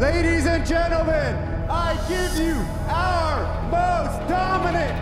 Ladies and gentlemen, I give you our most dominant